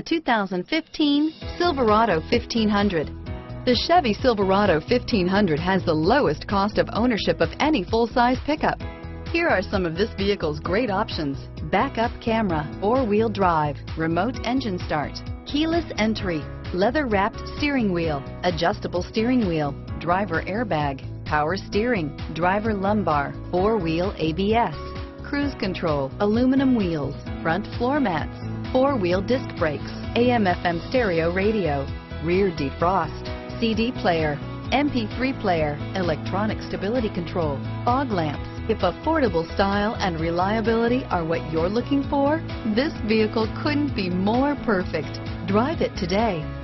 The 2015 Silverado 1500. The Chevy Silverado 1500 has the lowest cost of ownership of any full-size pickup. Here are some of this vehicle's great options: backup camera, four-wheel drive, remote engine start, keyless entry, leather-wrapped steering wheel, adjustable steering wheel, driver airbag, power steering, driver lumbar, four-wheel ABS, cruise control, aluminum wheels, front floor mats, four-wheel disc brakes, AM/FM stereo radio, rear defrost, CD player, MP3 player, electronic stability control, fog lamps. If affordable style and reliability are what you're looking for, this vehicle couldn't be more perfect. Drive it today.